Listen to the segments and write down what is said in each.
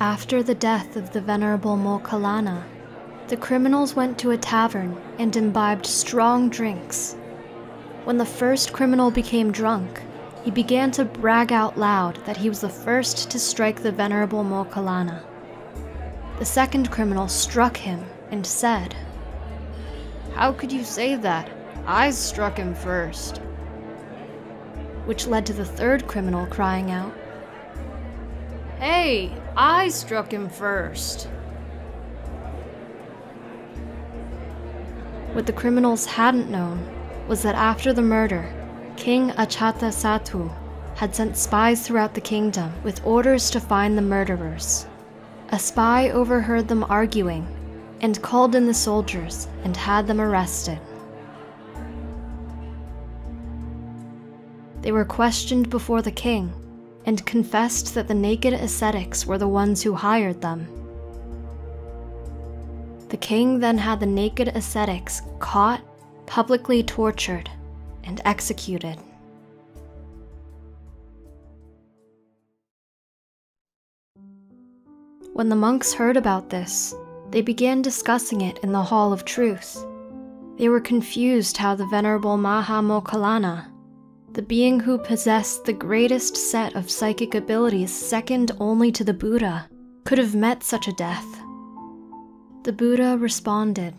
After the death of the Venerable Moggallana, the criminals went to a tavern and imbibed strong drinks. When the first criminal became drunk, he began to brag out loud that he was the first to strike the Venerable Moggallana. The second criminal struck him and said, "How could you say that? I struck him first." Which led to the third criminal crying out, "Hey, I struck him first." What the criminals hadn't known was that after the murder, King Achata Satu had sent spies throughout the kingdom with orders to find the murderers. A spy overheard them arguing and called in the soldiers and had them arrested. They were questioned before the king and confessed that the naked ascetics were the ones who hired them. The king then had the naked ascetics caught, publicly tortured, and executed. When the monks heard about this, they began discussing it in the Hall of Truth. They were confused how the Venerable Maha Moggallana, the being who possessed the greatest set of psychic abilities second only to the Buddha, could have met such a death. The Buddha responded,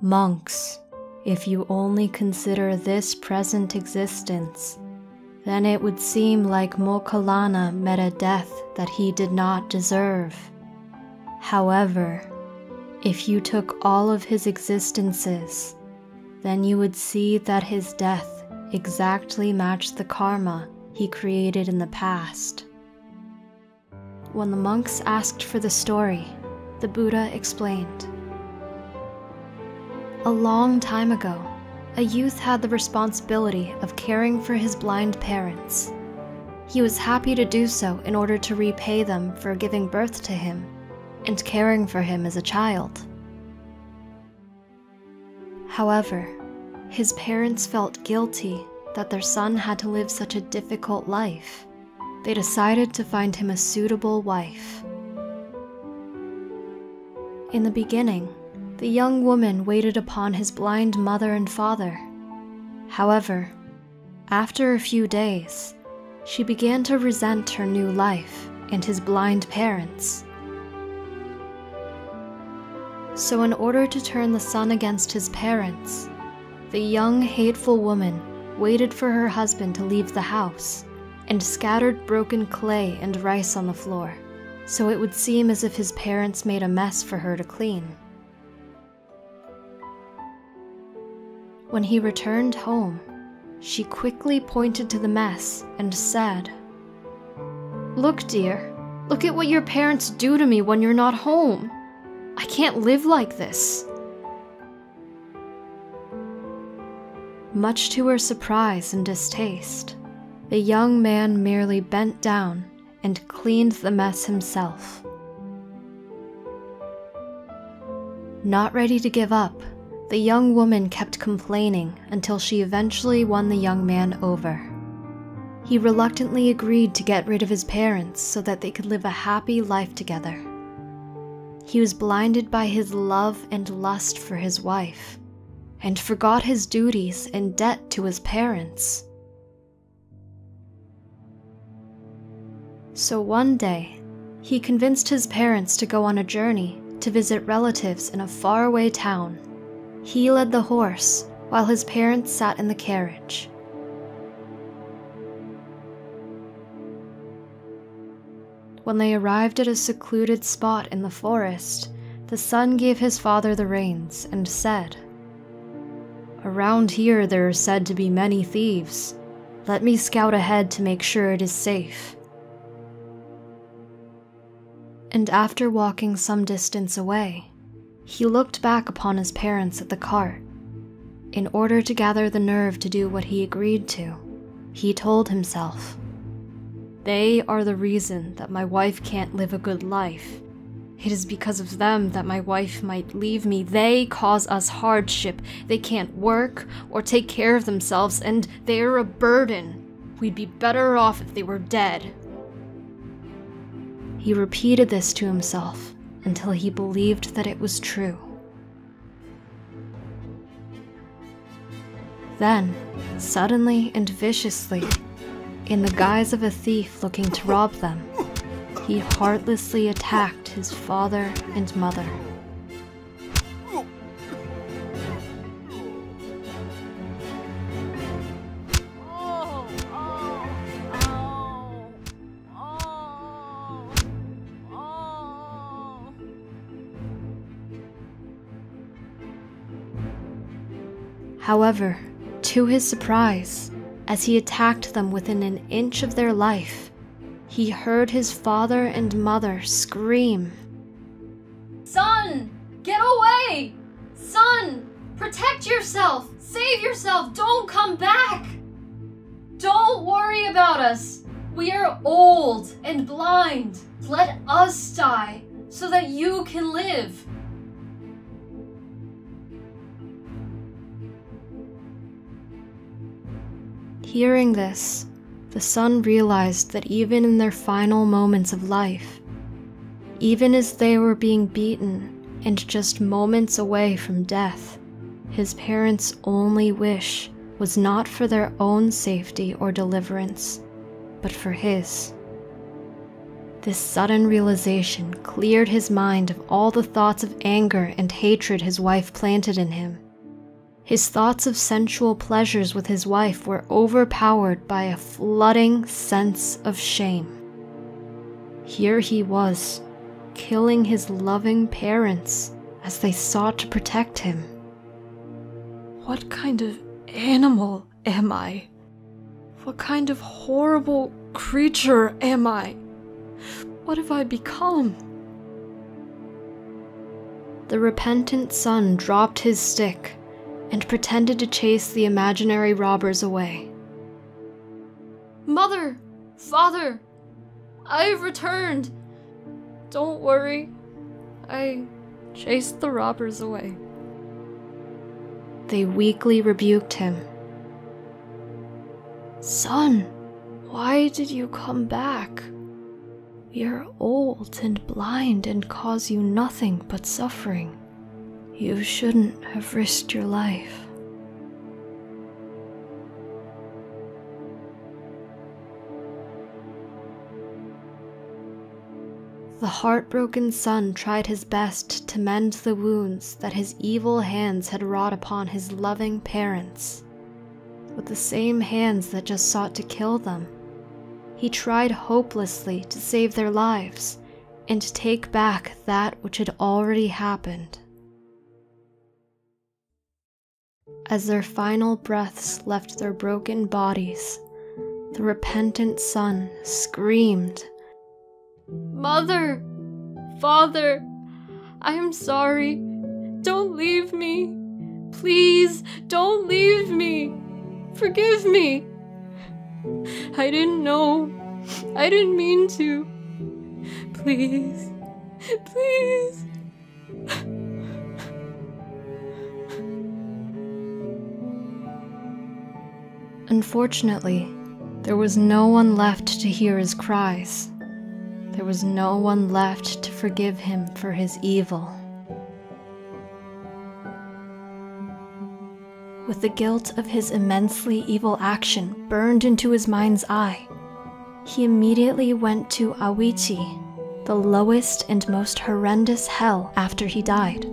"Monks, if you only consider this present existence, then it would seem like Moggallana met a death that he did not deserve. However, if you took all of his existences, then you would see that his death exactly matched the karma he created in the past." When the monks asked for the story, the Buddha explained, "A long time ago, a youth had the responsibility of caring for his blind parents. He was happy to do so in order to repay them for giving birth to him and caring for him as a child. However, his parents felt guilty that their son had to live such a difficult life. They decided to find him a suitable wife. In the beginning, the young woman waited upon his blind mother and father. However, after a few days, she began to resent her new life and his blind parents. So in order to turn the son against his parents, the young, hateful woman waited for her husband to leave the house and scattered broken clay and rice on the floor, so it would seem as if his parents made a mess for her to clean. When he returned home, she quickly pointed to the mess and said, 'Look, dear, look at what your parents do to me when you're not home. I can't live like this.' Much to her surprise and distaste, the young man merely bent down and cleaned the mess himself. Not ready to give up, the young woman kept complaining until she eventually won the young man over. He reluctantly agreed to get rid of his parents so that they could live a happy life together. He was blinded by his love and lust for his wife, and forgot his duties and debt to his parents. So one day, he convinced his parents to go on a journey to visit relatives in a faraway town. He led the horse while his parents sat in the carriage. When they arrived at a secluded spot in the forest, the son gave his father the reins and said, 'Around here there are said to be many thieves. Let me scout ahead to make sure it is safe.' And after walking some distance away, he looked back upon his parents at the cart. In order to gather the nerve to do what he agreed to, he told himself, 'They are the reason that my wife can't live a good life. It is because of them that my wife might leave me. They cause us hardship. They can't work or take care of themselves, and they're a burden. We'd be better off if they were dead.' He repeated this to himself until he believed that it was true. Then, suddenly and viciously, in the guise of a thief looking to rob them, he heartlessly attacked his father and mother. However, to his surprise, as he attacked them within an inch of their life, he heard his father and mother scream, "Son, get away! Son, protect yourself! Save yourself! Don't come back! Don't worry about us! We are old and blind! Let us die so that you can live!" Hearing this, the son realized that even in their final moments of life, even as they were being beaten and just moments away from death, his parents' only wish was not for their own safety or deliverance, but for his. This sudden realization cleared his mind of all the thoughts of anger and hatred his wife planted in him. His thoughts of sensual pleasures with his wife were overpowered by a flooding sense of shame. Here he was, killing his loving parents as they sought to protect him. What kind of animal am I? What kind of horrible creature am I? What have I become? The repentant son dropped his stick and pretended to chase the imaginary robbers away. "Mother! Father! I've returned! Don't worry, I chased the robbers away." They weakly rebuked him. "Son, why did you come back? We are old and blind and cause you nothing but suffering. You shouldn't have risked your life." The heartbroken son tried his best to mend the wounds that his evil hands had wrought upon his loving parents. With the same hands that just sought to kill them, he tried hopelessly to save their lives and to take back that which had already happened. As their final breaths left their broken bodies, the repentant son screamed, "Mother! Father! I am sorry! Don't leave me! Please, don't leave me! Forgive me! I didn't know! I didn't mean to! Please! Please!" Unfortunately, there was no one left to hear his cries. There was no one left to forgive him for his evil. With the guilt of his immensely evil action burned into his mind's eye, he immediately went to Awichi, the lowest and most horrendous hell after he died.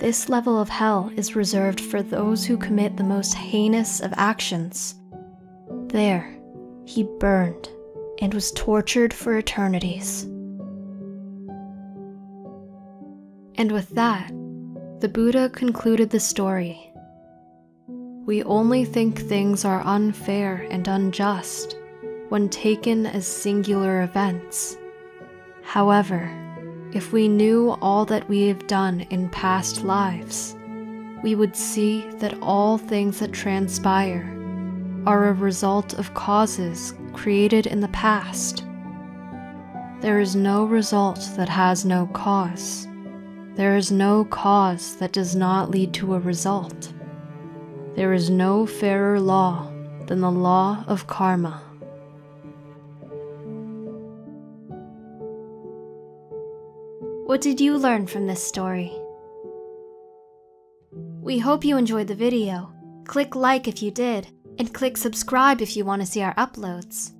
This level of hell is reserved for those who commit the most heinous of actions. There, he burned and was tortured for eternities. And with that, the Buddha concluded the story. We only think things are unfair and unjust when taken as singular events. However, if we knew all that we have done in past lives, we would see that all things that transpire are a result of causes created in the past. There is no result that has no cause. There is no cause that does not lead to a result. There is no fairer law than the law of karma. What did you learn from this story? We hope you enjoyed the video. Click like if you did, and click subscribe if you want to see our uploads.